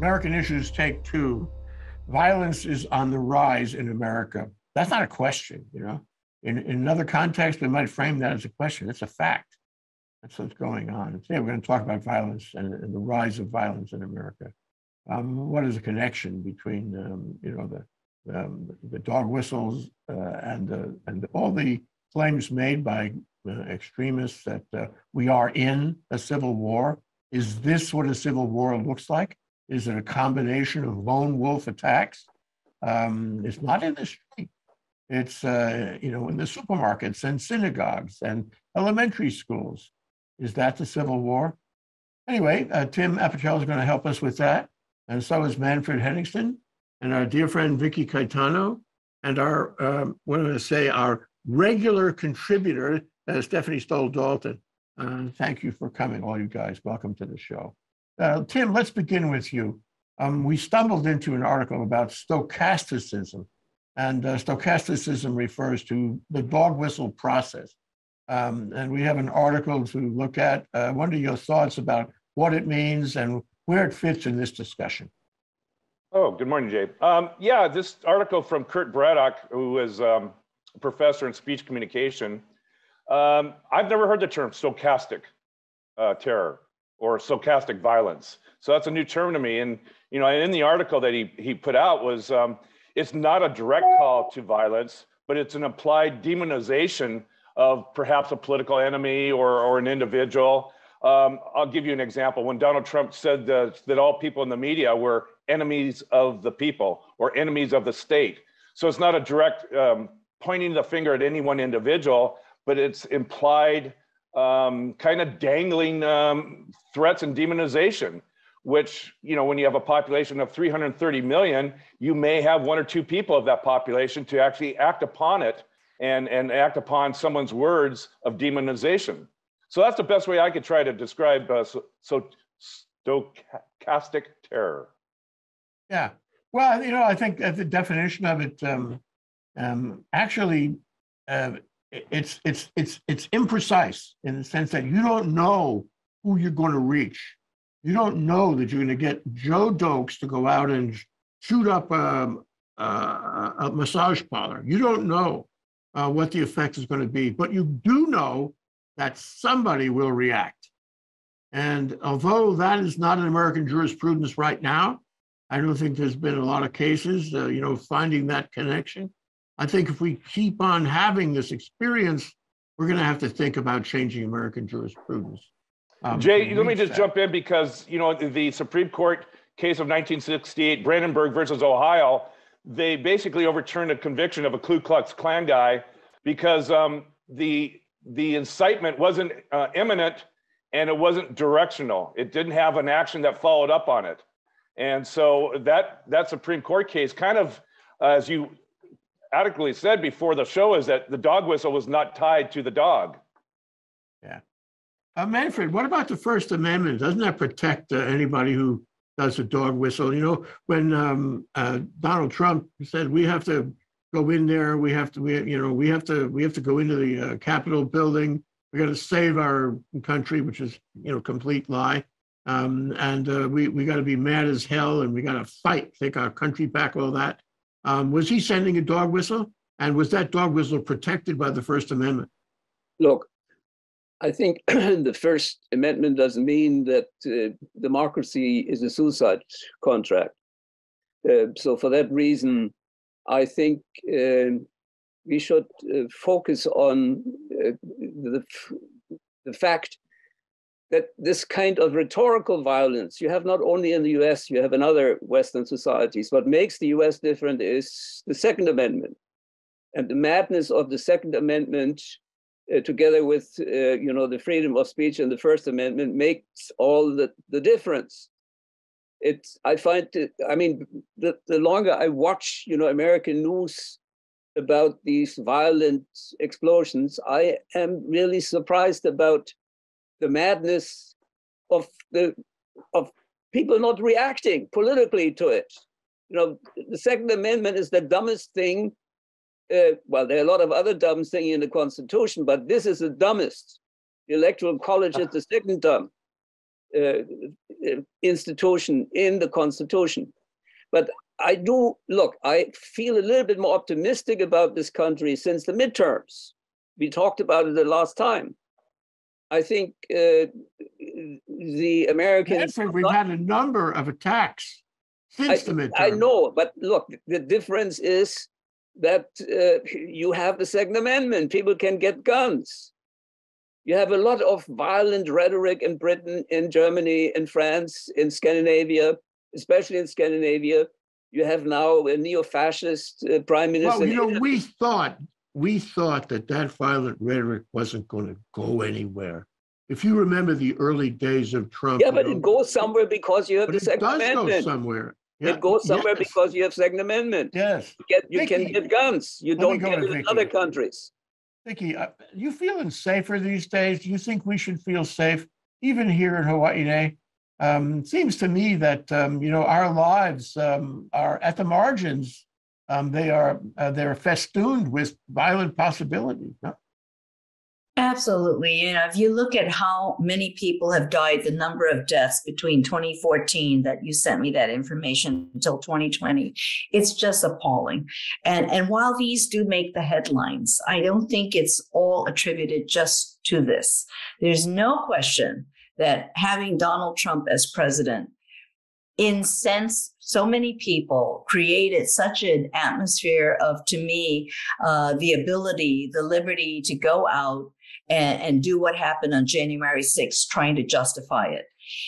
American Issues, take two. Violence is on the rise in America. That's not a question, you know. In another context, we might frame that as a question. It's a fact. That's what's going on. And today we're going to talk about violence and the rise of violence in America. What is the connection between, you know, the dog whistles and all the claims made by extremists that we are in a civil war? Is this what a civil war looks like? Is it a combination of lone wolf attacks? It's not in the street. It's, you know, in the supermarkets and synagogues and elementary schools. Is that the Civil War? Anyway, Tim Apicella is going to help us with that. And so is Manfred Henningsen and our dear friend Vicky Cayetano and our, what am I going to say, our regular contributor, Stephanie Stoll Dalton. Thank you for coming, all you guys. Welcome to the show. Tim, let's begin with you. We stumbled into an article about stochasticism, and stochasticism refers to the dog whistle process. And we have an article to look at. What are your thoughts about what it means and where it fits in this discussion? Oh, good morning, Jay. Yeah, this article from Kurt Braddock, who is a professor in speech communication. I've never heard the term stochastic terror or stochastic violence. So that's a new term to me. And you know, in the article that he put out was, it's not a direct call to violence, but it's an implied demonization of perhaps a political enemy or an individual. I'll give you an example. When Donald Trump said that all people in the media were enemies of the people or enemies of the state. So it's not a direct pointing the finger at any one individual, but it's implied kind of dangling threats and demonization, which, you know, when you have a population of 330 million, you may have one or two people of that population to actually act upon it and act upon someone's words of demonization. So that's the best way I could try to describe stochastic terror. Yeah, well, you know, I think the definition of it actually, it's imprecise in the sense that you don't know who you're going to reach. You don't know that you're going to get Joe Dokes to go out and shoot up a massage parlor. You don't know what the effect is going to be, but you do know that somebody will react. And although that is not in American jurisprudence right now, I don't think there's been a lot of cases, you know, finding that connection. I think if we keep on having this experience, we're going to have to think about changing American jurisprudence. Jay, let me just jump in because, you know, the Supreme Court case of 1968, Brandenburg versus Ohio, they basically overturned a conviction of a Ku Klux Klan guy because the incitement wasn't imminent and it wasn't directional. It didn't have an action that followed up on it. And so that Supreme Court case kind of, as you adequately said before the show, is that the dog whistle was not tied to the dog. Yeah. Manfred, what about the First Amendment? Doesn't that protect anybody who does a dog whistle? You know, when Donald Trump said we have to go in there, we have to go into the Capitol building. We got to save our country, which is, you know, complete lie. We got to be mad as hell, and we got to fight, take our country back. All that. Was he sending a dog whistle? And was that dog whistle protected by the First Amendment? Look, I think the First Amendment doesn't mean that democracy is a suicide contract. So for that reason, I think we should focus on the fact that this kind of rhetorical violence you have not only in the US, you have in other Western societies. What makes the US different is the Second Amendment. And the madness of the Second Amendment, together with you know, the freedom of speech and the First Amendment, makes all the difference. It's, I find it, I mean, the longer I watch, you know, American news about these violent explosions, I am really surprised about the madness of people not reacting politically to it. You know, the Second Amendment is the dumbest thing. Well, there are a lot of other dumb things in the Constitution, but this is the dumbest. The Electoral College is the second dumb. institution in the Constitution. But I do, look, I feel a little bit more optimistic about this country since the midterms. We talked about it the last time. I think the Americans— We've had a number of attacks since the midterms. I know, but look, the difference is that you have the Second Amendment. People can get guns. You have a lot of violent rhetoric in Britain, in Germany, in France, in Scandinavia, especially in Scandinavia. You have now a neo-fascist prime minister. Well, you know, we thought that that violent rhetoric wasn't going to go anywhere. If you remember the early days of Trump. Yeah, but it goes somewhere because you have the Second Amendment. It does go somewhere. Yeah. It goes somewhere because you have Second Amendment. Yes. You can get guns. You don't get it in other countries. Vicky, are you feeling safer these days? Do you think we should feel safe, even here in Hawaii today? It seems to me that you know, our lives are at the margins. They're festooned with violent possibilities. No? Absolutely. You know, if you look at how many people have died, the number of deaths between 2014 that you sent me that information until 2020, it's just appalling. And while these do make the headlines, I don't think it's all attributed just to this. There's no question that having Donald Trump as president incensed so many people, created such an atmosphere of, to me, the ability, the liberty to go out and do what happened on January 6th, trying to justify it.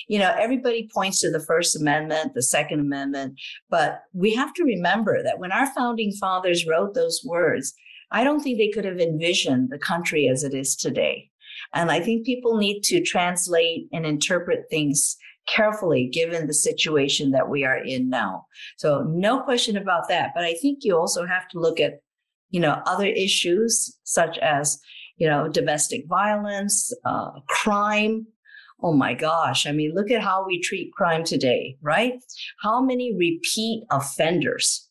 You know, everybody points to the First Amendment, the Second Amendment, but we have to remember that when our founding fathers wrote those words, I don't think they could have envisioned the country as it is today. And I think people need to translate and interpret things carefully, given the situation that we are in now. So no question about that. But I think you also have to look at, you know, other issues such as, you know, domestic violence, crime. Oh my gosh. I mean, look at how we treat crime today, right? How many repeat offenders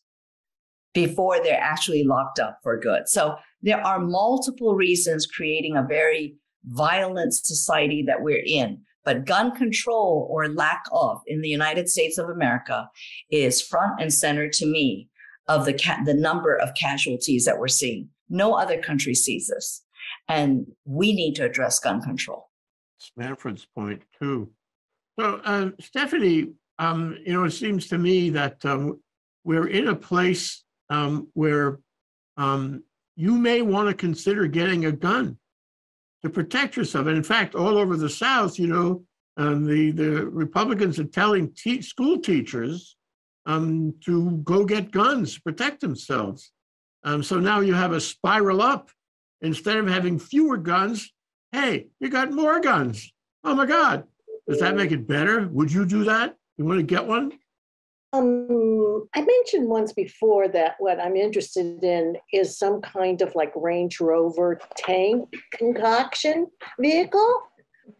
before they're actually locked up for good? So there are multiple reasons creating a very violent society that we're in. But gun control, or lack of, in the United States of America is front and center to me of the number of casualties that we're seeing. No other country sees this. And we need to address gun control. It's Manfred's point, too. So, Stephanie, you know, it seems to me that we're in a place where you may want to consider getting a gun to protect yourself. And in fact, all over the South, you know, the Republicans are telling school teachers to go get guns, protect themselves. So now you have a spiral up. Instead of having fewer guns, hey, you got more guns. Oh my God, does that make it better? Would you do that? You want to get one? I mentioned once before that what I'm interested in is some kind of like Range Rover tank concoction vehicle.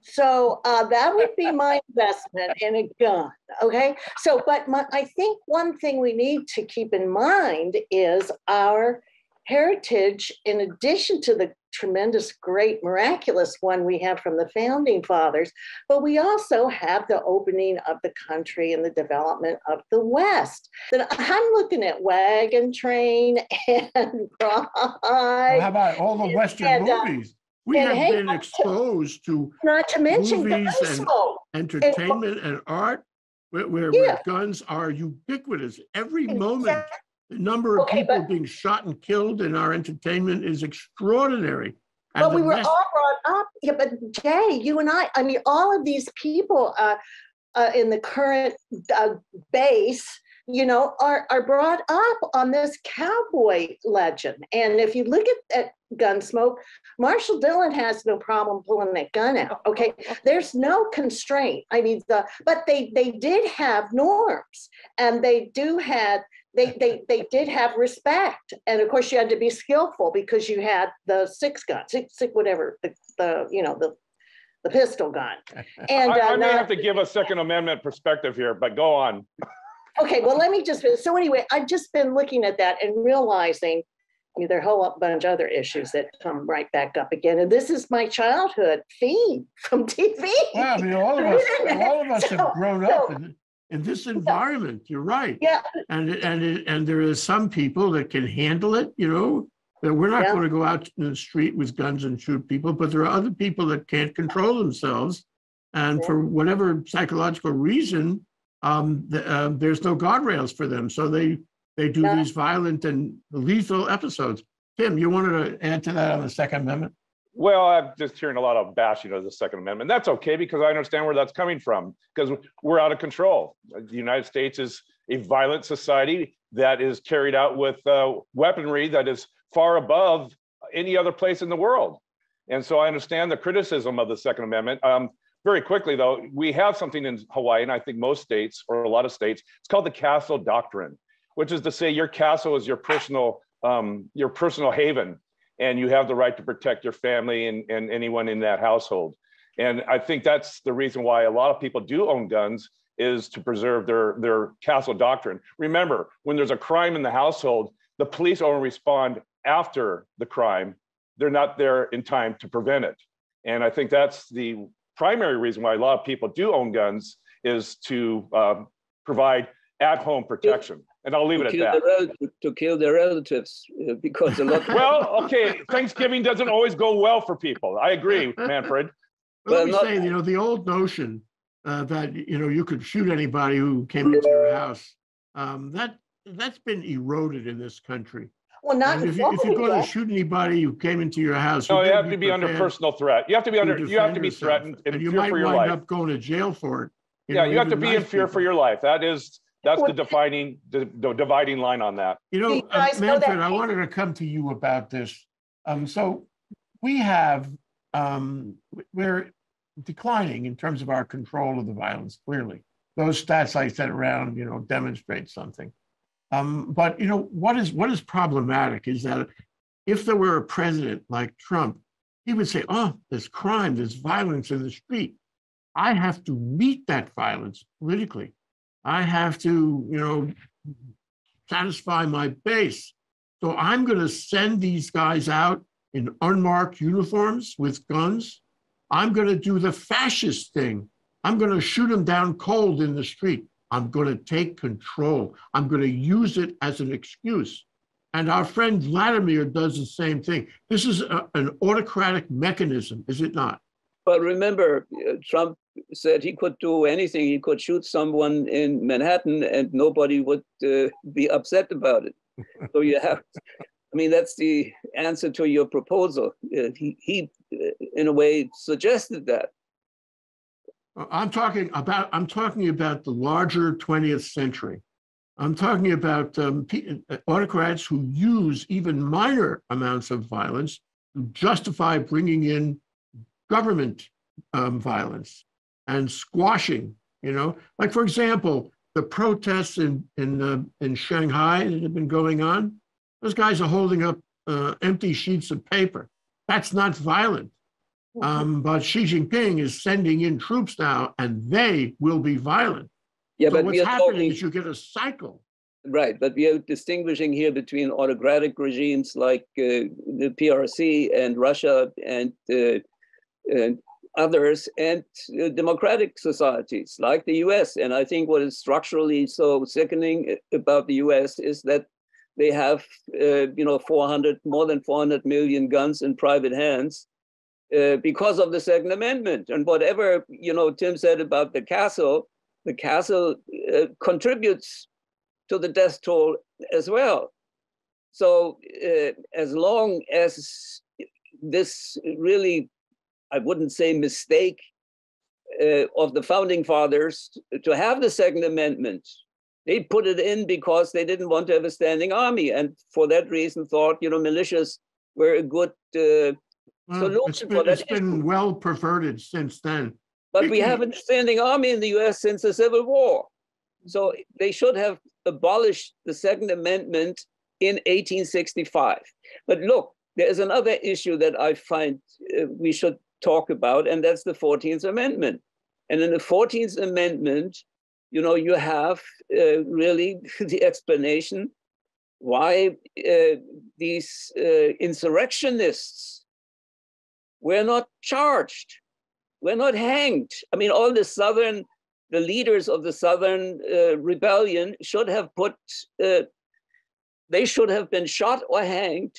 So that would be my investment in a gun, okay? So, but I think one thing we need to keep in mind is our heritage, in addition to the tremendous, great, miraculous one we have from the founding fathers, but we also have the opening of the country and the development of the West. I'm looking at wagon train and ride. Well, how about all the Western movies? We have been exposed to movies and entertainment and art where guns are ubiquitous every moment. The number of people being shot and killed in our entertainment is extraordinary. But well, we were all brought up. Yeah, but Jay, you and I mean, all of these people in the current base, you know, are brought up on this cowboy legend. And if you look at Gunsmoke, Marshall Dillon has no problem pulling that gun out. Okay, there's no constraint. I mean, but they did have norms, and they do have. They did have respect, and of course you had to be skillful because you had the the pistol gun. And I may have to give a Second Amendment perspective here, but go on. Okay, well let me just. So anyway, I've just been looking at that and realizing There are a whole bunch of other issues that come right back up again. And this is my childhood theme from TV. Yeah, I mean, all of us have grown up in this environment. You're right. Yeah. And there are some people that can handle it, you know, that we're not going to go out in the street with guns and shoot people, but there are other people that can't control themselves. And for whatever psychological reason, there's no guardrails for them. So they do these violent and lethal episodes. Tim, you wanted to add to that on the Second Amendment? Well, I'm just hearing a lot of bashing of the Second Amendment. That's okay, because I understand where that's coming from, because we're out of control. The United States is a violent society that is carried out with weaponry that is far above any other place in the world. And so I understand the criticism of the Second Amendment. Very quickly, though, we have something in Hawaii, and I think most states, or a lot of states, it's called the Castle Doctrine, which is to say your castle is your personal haven, and you have the right to protect your family and anyone in that household. And I think that's the reason why a lot of people do own guns, is to preserve their castle doctrine. Remember, when there's a crime in the household, the police only respond after the crime. They're not there in time to prevent it. And I think that's the primary reason why a lot of people do own guns, is to provide at-home protection. And I'll leave it at that. To kill their relatives, because a lot. Well, okay, Thanksgiving doesn't always go well for people. I agree, Manfred. Well, let me say, you know, the old notion that you know you could shoot anybody who came into your house, that's been eroded in this country. Well, not if you're going to shoot anybody who came into your house. No, you have to be under personal threat. You have to be under. You have to be threatened and you might wind up going to jail for it. Yeah, you have to be in fear for your life. That is. That's the dividing line on that. You know, Manfred, I wanted to come to you about this. So we have, we're declining in terms of our control of the violence, clearly. Those stats I said around, you know, demonstrate something. But, you know, what is problematic is that if there were a president like Trump, he would say, oh, there's crime, there's violence in the street. I have to meet that violence politically. I have to, you know, satisfy my base. So I'm going to send these guys out in unmarked uniforms with guns. I'm going to do the fascist thing. I'm going to shoot them down cold in the street. I'm going to take control. I'm going to use it as an excuse. And our friend Vladimir does the same thing. This is an autocratic mechanism, is it not? But remember, Trump said he could do anything. He could shoot someone in Manhattan and nobody would be upset about it. So you have, I mean, that's the answer to your proposal. He in a way, suggested that. I'm talking about the larger 20th century. I'm talking about autocrats who use even minor amounts of violence to justify bringing in government violence and squashing, you know, like, for example, the protests in Shanghai that have been going on. Those guys are holding up empty sheets of paper. That's not violent. But Xi Jinping is sending in troops now, and they will be violent. Yeah, so but what's happening is you get a cycle. Right, but we are distinguishing here between autocratic regimes like the PRC and Russia and others, and democratic societies like the US. And I think what is structurally so sickening about the US is that they have, you know, more than 400 million guns in private hands because of the Second Amendment. And whatever, you know, Tim said about the castle contributes to the death toll as well. So as long as this really, I wouldn't say mistake of the founding fathers to have the Second Amendment. They put it in because they didn't want to have a standing army, and for that reason thought, you know, militias were a good solution for that. It's been well perverted since then. But we haven't a standing army in the US since the Civil War. So they should have abolished the Second Amendment in 1865. But look, there is another issue that I find we should talk about, and that's the 14th Amendment. And in the 14th Amendment, you know, you have really the explanation why these insurrectionists were not charged, were not hanged. I mean, all the Southern, the leaders of the Southern rebellion should have put, they should have been shot or hanged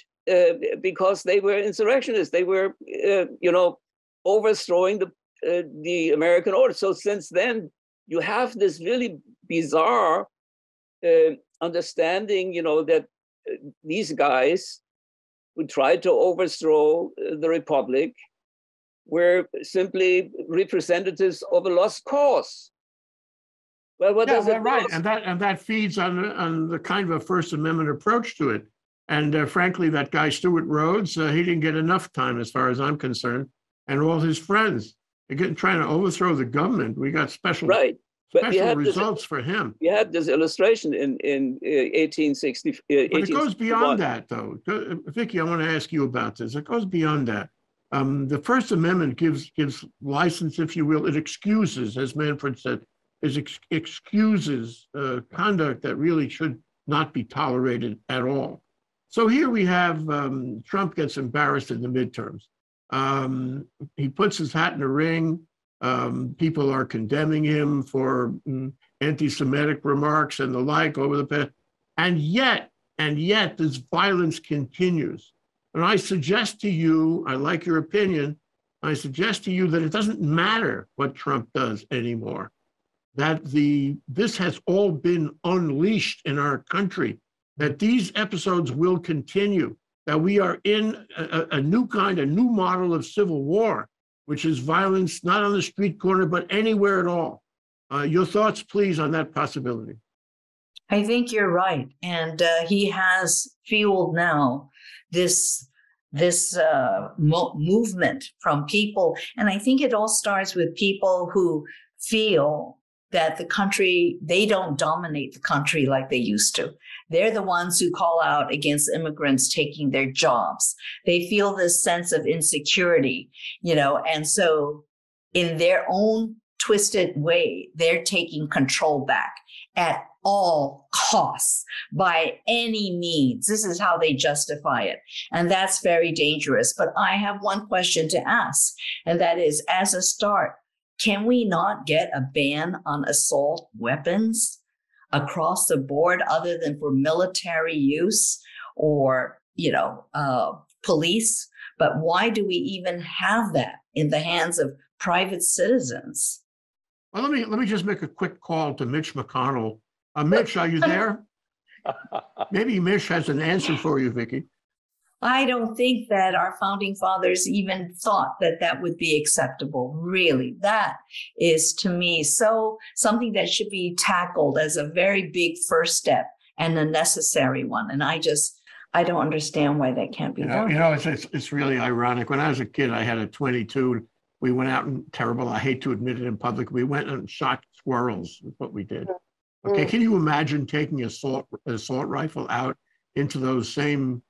because they were insurrectionists. They were, you know, overthrowing the American order. So since then, you have this really bizarre understanding, you know, that these guys who tried to overthrow the Republic were simply representatives of a lost cause. Well, what does it mean? Right, and that feeds on the kind of a First Amendment approach to it. And frankly, that guy Stuart Rhodes, he didn't get enough time, as far as I'm concerned, and all his friends. Again, trying to overthrow the government, we got special results for him. You had this illustration in 1860. But it goes beyond that, though. Vicky, I want to ask you about this. It goes beyond that. The First Amendment gives license, if you will. It excuses, as Manfred said, excuses conduct that really should not be tolerated at all. So here we have Trump gets embarrassed in the midterms. He puts his hat in the ring. People are condemning him for anti-Semitic remarks and the like over the past. And yet this violence continues. And I suggest to you, I like your opinion, I suggest to you that it doesn't matter what Trump does anymore, that this has all been unleashed in our country, that these episodes will continue, that we are in a new kind, a new model of civil war, which is violence, not on the street corner, but anywhere at all. Your thoughts, please, on that possibility. I think you're right. And he has fueled now this movement from people. And I think it all starts with people who feel that the country, they don't dominate the country like they used to. They're the ones who call out against immigrants taking their jobs. They feel this sense of insecurity, you know, and so in their own twisted way, they're taking control back at all costs, by any means. This is how they justify it. And that's very dangerous. But I have one question to ask, and that is, as a start, can we not get a ban on assault weapons across the board, other than for military use or, you know, police? But why do we even have that in the hands of private citizens? Well, let me just make a quick call to Mitch McConnell. Mitch, are you there? Maybe Mitch has an answer for you, Vicky. I don't think that our founding fathers even thought that that would be acceptable. Really, that is to me so something that should be tackled as a very big first step and a necessary one. And I don't understand why that can't be done. You know, it's really ironic. When I was a kid, I had a .22. We went out and terrible. I hate to admit it in public. We went and shot squirrels. Is what we did. Okay, can you imagine taking an assault rifle out into those same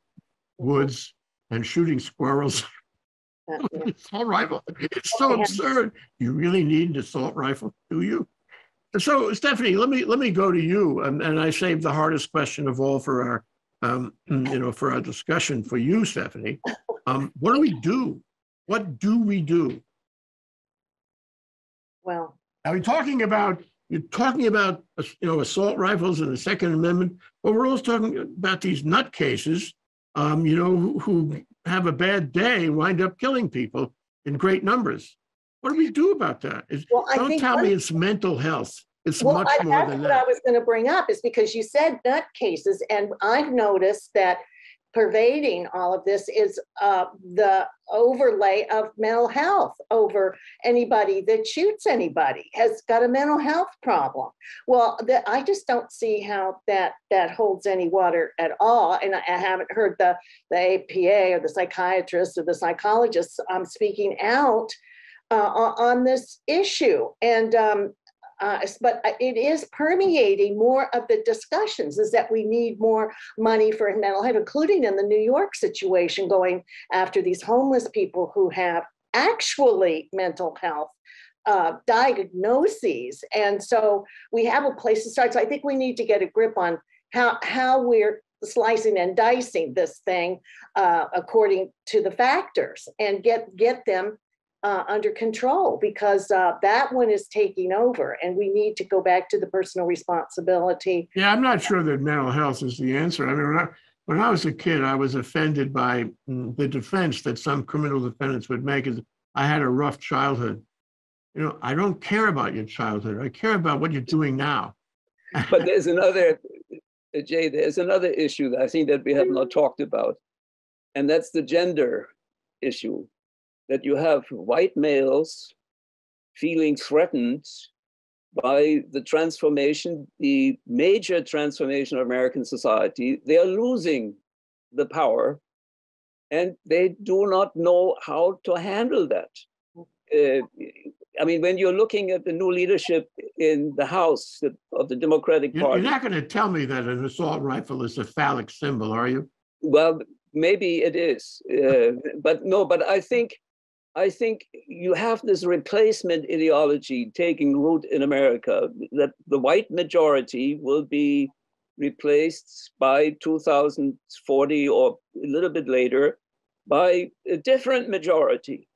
woods and shooting squirrels? Assault rifle. It's so absurd. You really need an assault rifle, do you? So, Stephanie, let me go to you, and I saved the hardest question of all for our, you know, for our discussion for you, Stephanie. What do we do? What do we do? Well, are we talking about? You're talking about, you know, assault rifles and the Second Amendment, but we're also talking about these nutcases, you know, who have a bad day and wind up killing people in great numbers. What do we do about that? Don't tell me it's mental health. It's much more than that. That's what I was going to bring up, is because you said nutcases, and I've noticed that pervading all of this is the overlay of mental health over anybody that shoots anybody has got a mental health problem. Well, I just don't see how that holds any water at all. And I haven't heard the APA or the psychiatrists or the psychologists speaking out on this issue. And but it is permeating more of the discussions, is that we need more money for mental health, including in the New York situation, going after these homeless people who have actually mental health diagnoses. And so we have a place to start. So I think we need to get a grip on how we're slicing and dicing this thing according to the factors and get them under control, because that one is taking over, and we need to go back to the personal responsibility. Yeah, I'm not sure that mental health is the answer. I mean, when I was a kid, I was offended by the defense that some criminal defendants would make is, I had a rough childhood. You know, I don't care about your childhood. I care about what you're doing now. But there's another, Jay, there's another issue that I think that we have not talked about, and that's the gender issue. That you have white males feeling threatened by the transformation, the major transformation of American society. They are losing the power, and they do not know how to handle that. I mean, when you're looking at the new leadership in the House of the Democratic Party. You're not going to tell me that an assault rifle is a phallic symbol, are you? Well, maybe it is, but no, but I think you have this replacement ideology taking root in America, that the white majority will be replaced by 2040 or a little bit later by a different majority.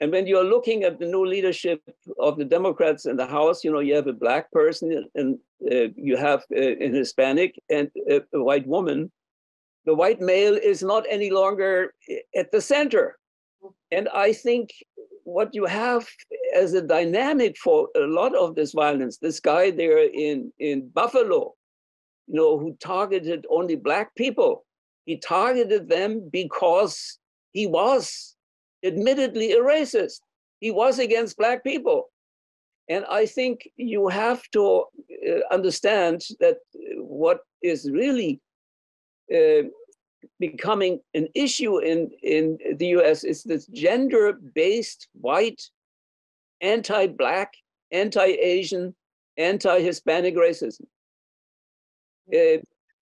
And when you're looking at the new leadership of the Democrats in the House, you know, you have a black person and you have an Hispanic and a white woman. The white male is not any longer at the center. And I think what you have as a dynamic for a lot of this violence, this guy there in Buffalo, you know, who targeted only black people, he targeted them because he was admittedly a racist. He was against black people. And I think you have to understand that what is really becoming an issue in the US is this gender-based white, anti-black, anti-Asian, anti-Hispanic racism.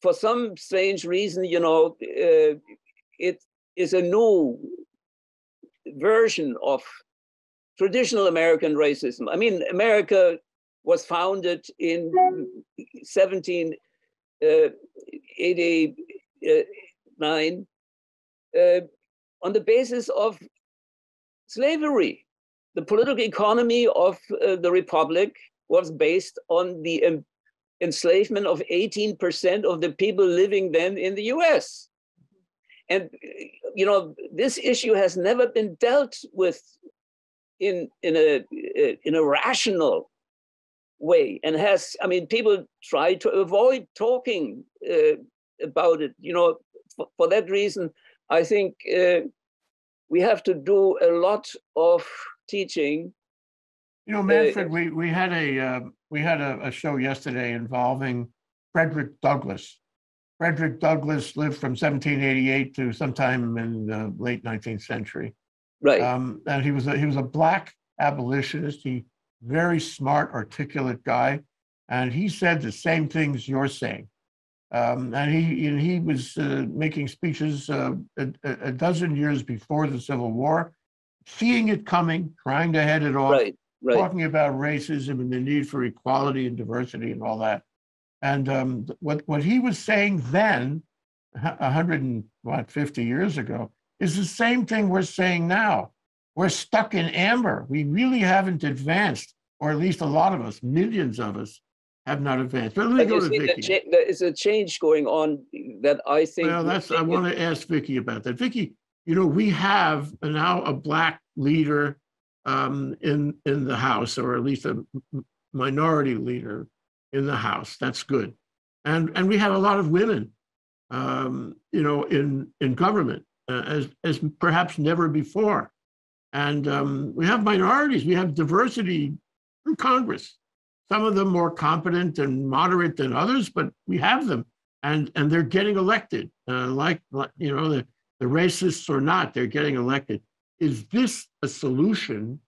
For some strange reason, you know, it is a new version of traditional American racism. I mean, America was founded in 1789 on the basis of slavery. The political economy of the Republic was based on the enslavement of 18% of the people living then in the US. And, you know, this issue has never been dealt with in a rational way, and has, I mean, people try to avoid talking about it. You know, for that reason, I think we have to do a lot of teaching. You know, Manfred, we had a show yesterday involving Frederick Douglass. Frederick Douglass lived from 1788 to sometime in the late 19th century. Right. And he was a black abolitionist. He very smart, articulate guy, and he said the same things you're saying. And he was making speeches a dozen years before the Civil War, seeing it coming, trying to head it off, right. Talking about racism and the need for equality and diversity and all that. And what he was saying then, 150 years ago, is the same thing we're saying now. We're stuck in amber. We really haven't advanced, or at least a lot of us, millions of us, have not advanced. But let me go to Vicky. There is a change going on that I think... Well, I want to ask Vicky about that. Vicky, you know, we have now a black leader in the House, or at least a minority leader in the House. That's good. And we have a lot of women, you know, in government, as perhaps never before. And we have minorities, we have diversity in Congress. Some of them more competent and moderate than others, but we have them. And they're getting elected, like you know, the racists or not, they're getting elected. Is this a solution,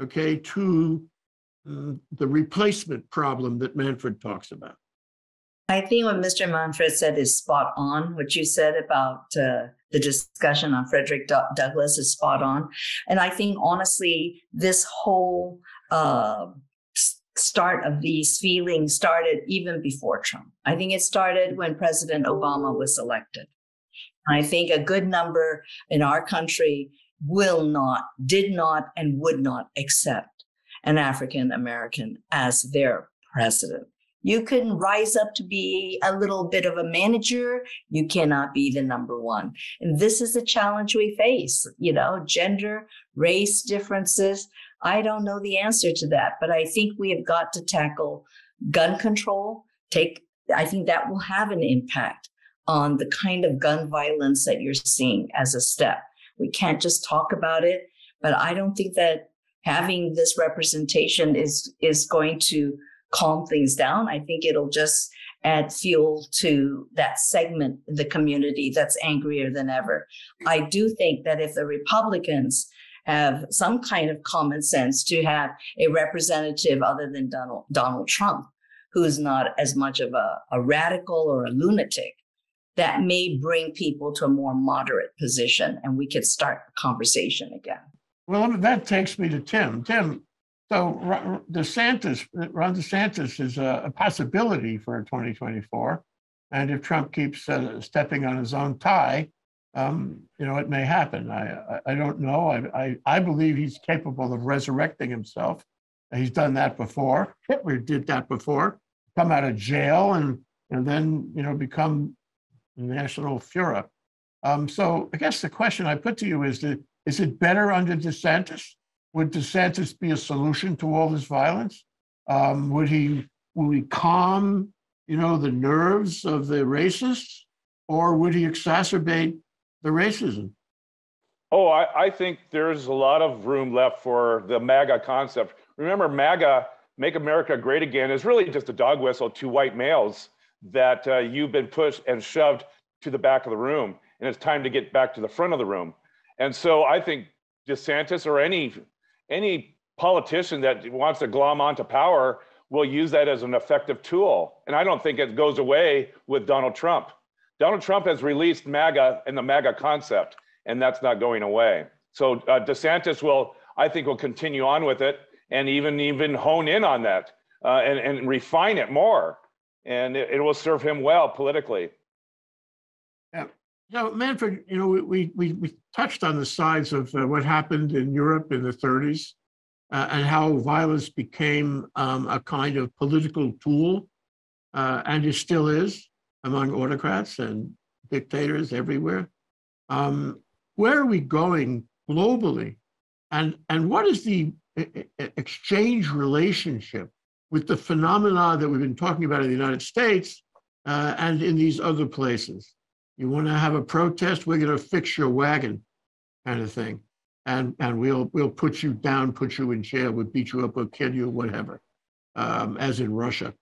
okay, to the replacement problem that Manfred talks about? I think what Mr. Manfred said is spot on. What you said about the discussion on Frederick Douglass is spot on. And I think, honestly, this whole start of these feelings started even before Trump. I think it started when President Obama was elected. I think a good number in our country did not, and would not accept an African American as their president. You can rise up to be a little bit of a manager. You cannot be the number one. And this is the challenge we face, gender, race differences. I don't know the answer to that, but I think we have got to tackle gun control. I think that will have an impact on the kind of gun violence that you're seeing as a step. We can't just talk about it, but I don't think that having this representation is going to calm things down. I think it'll just add fuel to that segment in the community that's angrier than ever. I do think that if the Republicans have some kind of common sense to have a representative other than Donald Trump, who's not as much of a radical or a lunatic, that may bring people to a more moderate position, and we could start the conversation again. Well, that takes me to Tim. So Ron DeSantis is a possibility for 2024. And if Trump keeps stepping on his own tie, it may happen. I don't know. I believe he's capable of resurrecting himself. He's done that before. Hitler did that before. Come out of jail and then, become national Fuhrer. So I guess the question I put to you is it better under DeSantis? Would DeSantis be a solution to all this violence? Would he calm, the nerves of the racists, or would he exacerbate the racism? Oh, I think there's a lot of room left for the MAGA concept. Remember, MAGA, Make America Great Again, is really just a dog whistle to white males that you've been pushed and shoved to the back of the room, and it's time to get back to the front of the room. And so I think DeSantis or any politician that wants to glom onto power will use that as an effective tool. And I don't think it goes away with Donald Trump. Donald Trump has released MAGA and the MAGA concept, and that's not going away. So DeSantis will continue on with it and even hone in on that and refine it more. And it will serve him well politically. Yeah. So Manfred, we touched on the sides of what happened in Europe in the 30s and how violence became a kind of political tool, and it still is among autocrats and dictators everywhere. Where are we going globally? And what is the exchange relationship with the phenomena that we've been talking about in the United States and in these other places? You want to have a protest? We're going to fix your wagon, kind of thing, and we'll put you down, put you in jail, we'll beat you up, we'll kill you, whatever, as in Russia.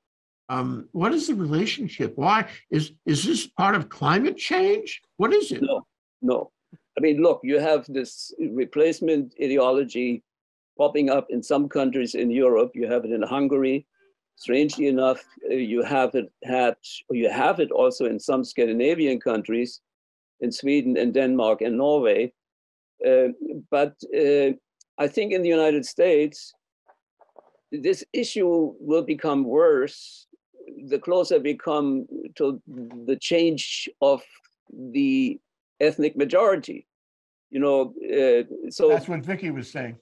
What is the relationship? Why is this part of climate change? What is it? No. I mean, look, you have this replacement ideology popping up in some countries in Europe. You have it in Hungary. Strangely enough, you have it also in some Scandinavian countries, in Sweden and Denmark and Norway. But I think in the United States, this issue will become worse the closer we come to the change of the ethnic majority. So that's what Vicky was saying.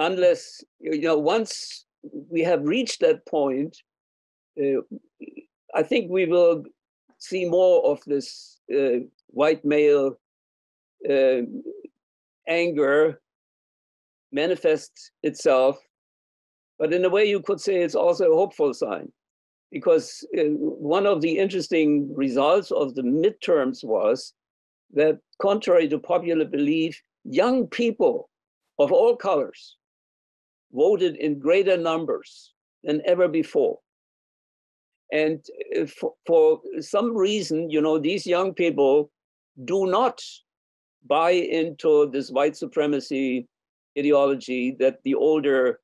Unless once we have reached that point, I think we will see more of this white male anger manifest itself. But in a way, you could say it's also a hopeful sign, because one of the interesting results of the midterms was that, contrary to popular belief, young people of all colors voted in greater numbers than ever before. And for some reason, these young people do not buy into this white supremacy ideology that the older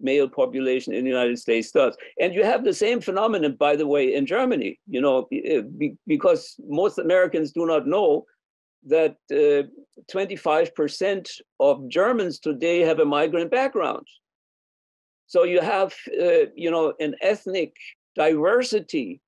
male population in the United States does. And you have the same phenomenon, by the way, in Germany, because most Americans do not know that 25% of Germans today have a migrant background. So you have, an ethnic diversity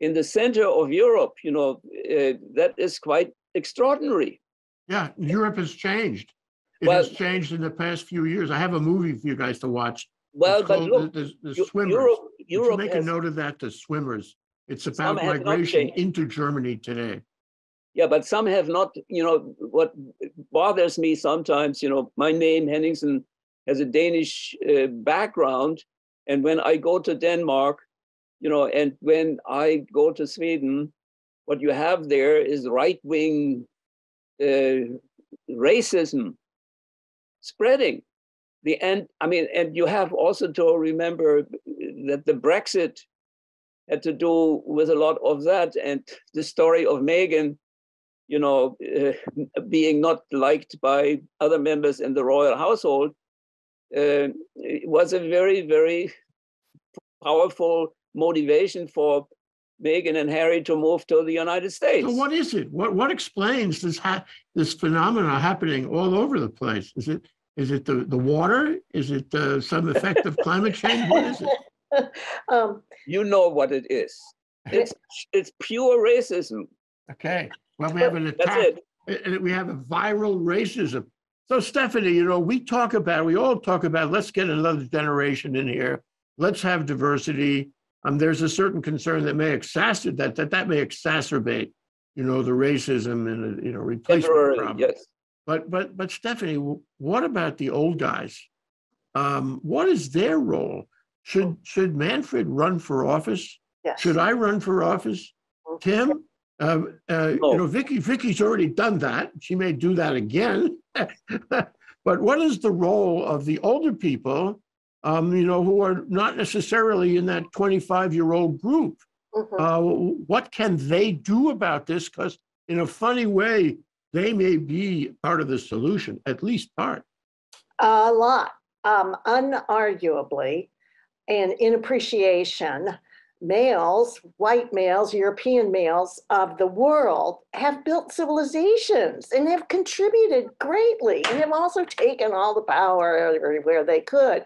in the center of Europe, that is quite extraordinary. Yeah, Europe has changed. It has changed in the past few years. I have a movie for you guys to watch. Well, it's called, but look, the Swimmers. Europe make a note of that, the Swimmers. It's about migration into Germany today. Yeah, but some have not, what bothers me sometimes, my name, Henningsen, has a Danish background. And when I go to Denmark, and when I go to Sweden, what you have there is right-wing racism spreading. And you have also to remember that the Brexit had to do with a lot of that, and the story of Meghan, being not liked by other members in the royal household, was a very, very powerful motivation for Meghan and Harry to move to the United States. So what is it? What explains this phenomena happening all over the place? Is it the water? Is it some effect of climate change? What is it? You know what it is. It's pure racism. Okay. Well, we have an attack. That's it. We have a viral racism. So, Stephanie, we all talk about, let's get another generation in here. Let's have diversity. There's a certain concern that may exacerbate the racism and replacement problem. Yes. But Stephanie, what about the old guys? What is their role? Should Manfred run for office? Yes. Should I run for office? Tim, no. Vicky's already done that. She may do that again. But what is the role of the older people? Who are not necessarily in that 25-year-old group. Mm-hmm. What can they do about this? Because in a funny way, they may be part of the solution, at least part. A lot, unarguably, and in appreciation, males, white males, European males of the world have built civilizations and have contributed greatly and have also taken all the power where they could.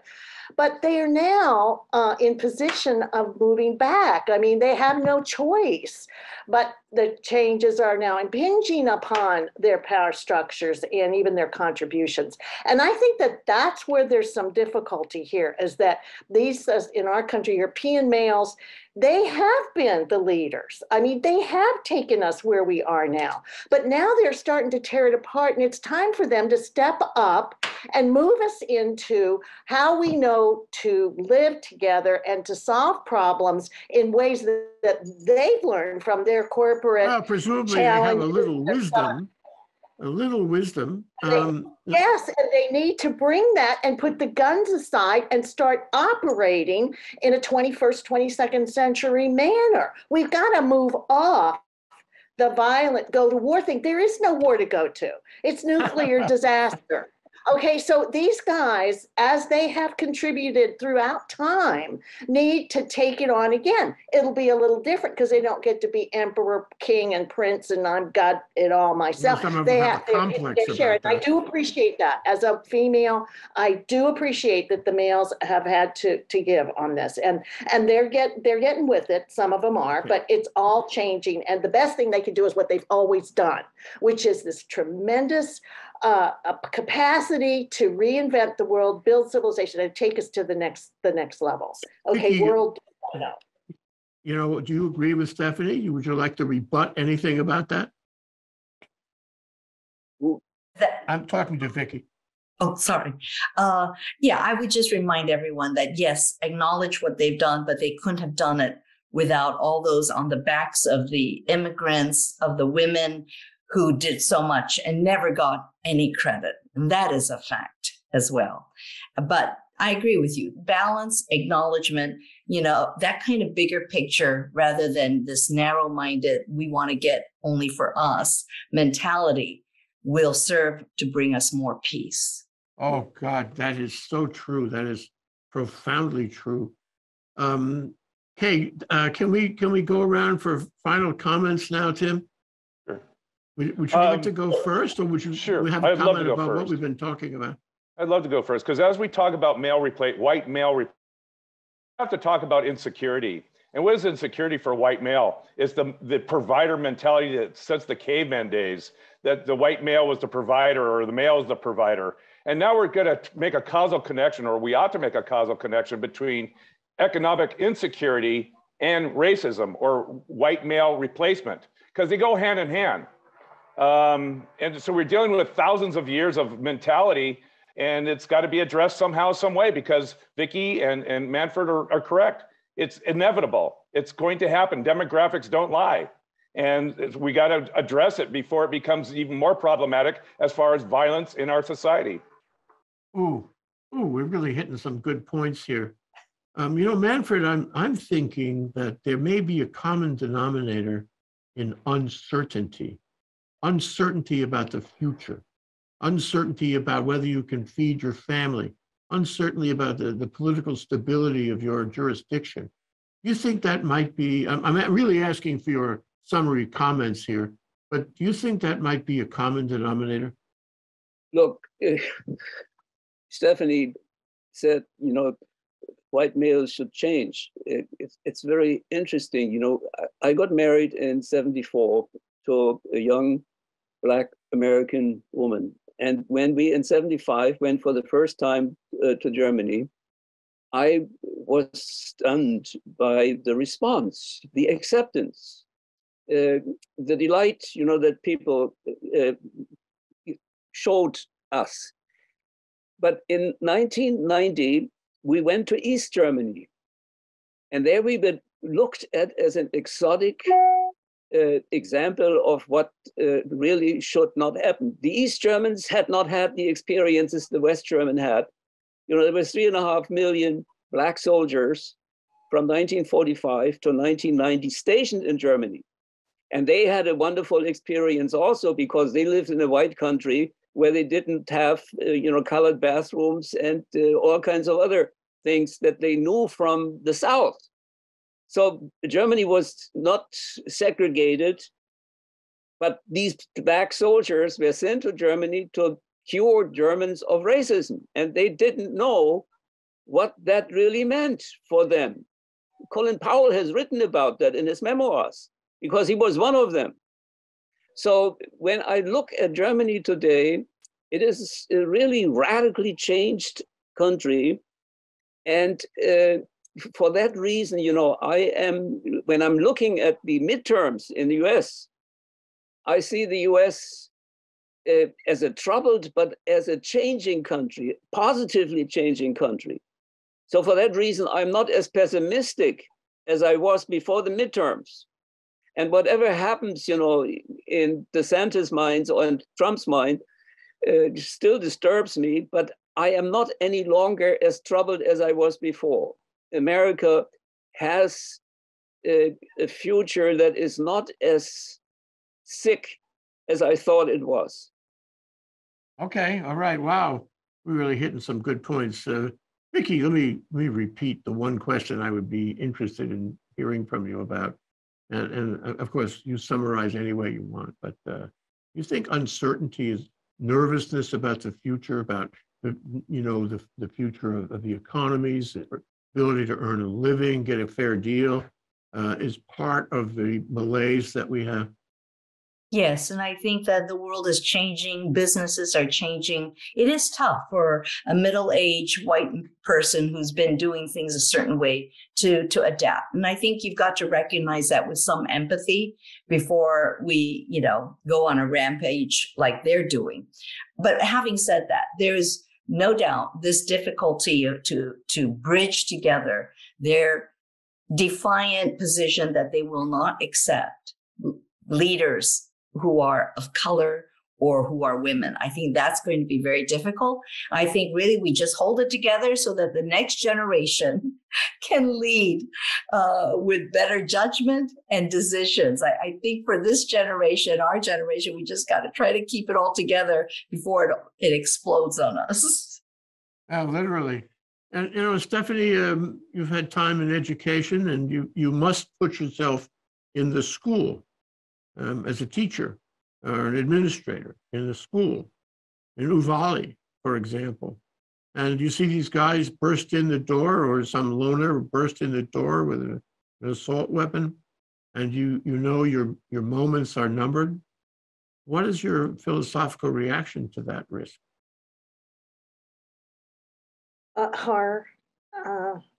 But they are now in position of moving back. They have no choice, but the changes are now impinging upon their power structures and even their contributions. And I think that that's where there's some difficulty here, is that these, in our country, European males, they have been the leaders. They have taken us where we are now, but now they're starting to tear it apart, and it's time for them to step up and move us into how we know to live together and to solve problems in ways that they've learned from their corporate challenges. Well, presumably they have a little wisdom. A little wisdom. Yes, and they need to bring that and put the guns aside and start operating in a 21st, 22nd century manner. We've got to move off the violent go-to-war thing. There is no war to go to. It's nuclear disaster. Okay, so these guys, as they have contributed throughout time, need to take it on again. It'll be a little different because they don't get to be emperor, king, and prince, and I've got it all myself. They share it. I do appreciate that. As a female, I do appreciate that the males have had to give on this, and they're getting with it. Some of them are, but it's all changing. And the best thing they can do is what they've always done, which is this tremendous a capacity to reinvent the world, build civilization, and take us to the next level. Okay, world. Do you agree with Stephanie? Would you like to rebut anything about that? I'm talking to Vicky. Oh, sorry. I would just remind everyone that yes, acknowledge what they've done, but they couldn't have done it without all those on the backs of the immigrants, of the women, who did so much and never got any credit. And that is a fact as well. But I agree with you. Balance, acknowledgement, that kind of bigger picture rather than this narrow-minded, we want to get only for us mentality will serve to bring us more peace. Oh, God, that is so true. That is profoundly true. Hey, can we go around for final comments now, Tim? Would you like to go first, or would you have a comment about what we've been talking about? I'd love to go first, because as we talk about white male replacement, we have to talk about insecurity. And what is insecurity for a white male? It's the provider mentality that since the caveman days, that the white male was the provider or the male is the provider. And now we're going to make a causal connection, or we ought to make a causal connection between economic insecurity and racism or white male replacement, because they go hand in hand. And so we're dealing with thousands of years of mentality, and it's got to be addressed somehow, some way, because Vicky and Manfred are correct. It's inevitable. It's going to happen. Demographics don't lie. And we got to address it before it becomes even more problematic as far as violence in our society. Ooh, we're really hitting some good points here. You know, Manfred, I'm thinking that there may be a common denominator in uncertainty. Uncertainty about the future. Uncertainty about whether you can feed your family. Uncertainty about the political stability of your jurisdiction. You think that might be, I'm really asking for your summary comments here, but do you think that might be a common denominator? Look, Stephanie said, you know, white males should change. It's very interesting. You know, I got married in '74 to a young Black American woman. And when we, in '75, went for the first time to Germany, I was stunned by the response, the acceptance, the delight, you know, that people showed us. But in 1990, we went to East Germany, and there we were looked at as an exotic example of what really should not happen. The East Germans had not had the experiences the West German had. You know, there were 3.5 million Black soldiers from 1945 to 1990 stationed in Germany. And they had a wonderful experience also because they lived in a white country where they didn't have, you know, colored bathrooms and all kinds of other things that they knew from the South. So Germany was not segregated, but these Black soldiers were sent to Germany to cure Germans of racism. And they didn't know what that really meant for them. Colin Powell has written about that in his memoirs because he was one of them. So when I look at Germany today, it is a really radically changed country. And for that reason, you know, when I'm looking at the midterms in the US, I see the US as a troubled, but as a changing country, positively changing country. So for that reason, I'm not as pessimistic as I was before the midterms. And whatever happens, you know, in DeSantis' mind or in Trump's mind still disturbs me, but I am not any longer as troubled as I was before. America has a future that is not as sick as I thought it was. Okay, all right, wow. We're really hitting some good points. Vicky, let me repeat the one question I would be interested in hearing from you about. And of course, you summarize any way you want, but you think uncertainty is nervousness about the future, about the future of the economies, ability to earn a living, get a fair deal, is part of the malaise that we have? Yes, and I think that the world is changing, businesses are changing. It is tough for a middle-aged white person who's been doing things a certain way to adapt. And I think you've got to recognize that with some empathy before we, you know, go on a rampage like they're doing. But having said that, there's no doubt this difficulty to bridge together their defiant position that they will not accept leaders who are of color or who are women. I think that's going to be very difficult. I think really we just hold it together so that the next generation can lead with better judgment and decisions. I think for this generation, our generation, we just got to try to keep it all together before it explodes on us. Oh, literally. And, you know, Stephanie, you've had time in education and you must put yourself in the school as a teacher or an administrator in the school, in Uvalde, for example. And you see these guys burst in the door, or some loner burst in the door with an assault weapon, and you know your moments are numbered. What is your philosophical reaction to that risk? Horror.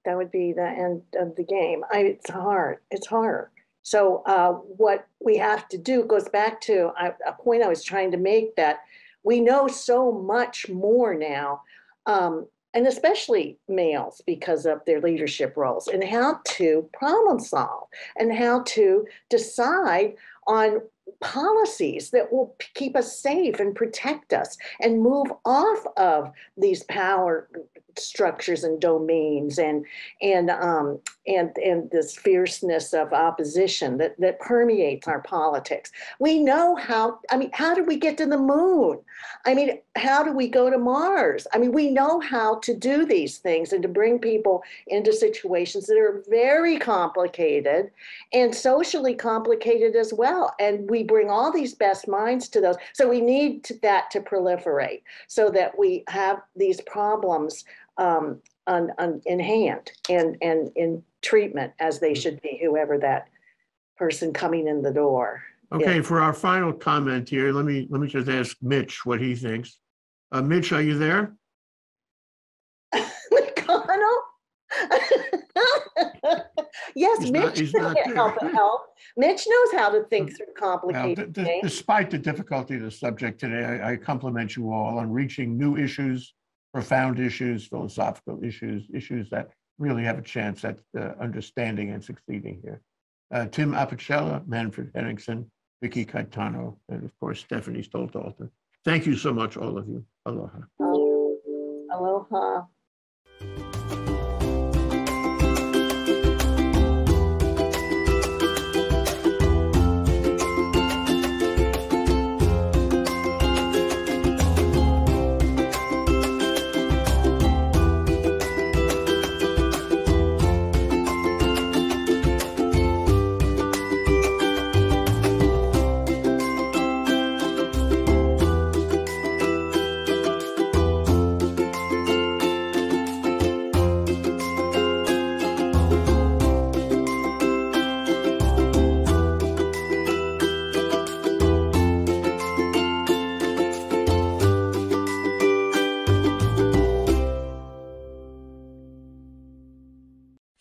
That would be the end of the game. It's hard. It's horror. So what we have to do goes back to a point I was trying to make, that we know so much more now, and especially males, because of their leadership roles, and how to problem solve and how to decide on policies that will keep us safe and protect us and move off of these power structures and domains and this fierceness of opposition that permeates our politics. We know how. I mean, how did we get to the moon? I mean, how do we go to Mars? I mean, we know how to do these things and to bring people into situations that are very complicated and socially complicated as well. And we bring all these best minds to those. So we need that to proliferate so that we have these problems in hand and in treatment as they should be, whoever that person coming in the door. Okay, for our final comment here, let me just ask Mitch what he thinks. Mitch, are you there? McConnell? Yes, Mitch can't help. Mitch knows how to think through complicated things. Despite the difficulty of the subject today, I compliment you all on reaching new issues, profound issues, philosophical issues, issues that really have a chance at understanding and succeeding here. Tim Apicella, Manfred Henningsen, Vicky Cayetano, and of course, Stephanie Stoll Dalton. Thank you so much, all of you. Aloha. Aloha.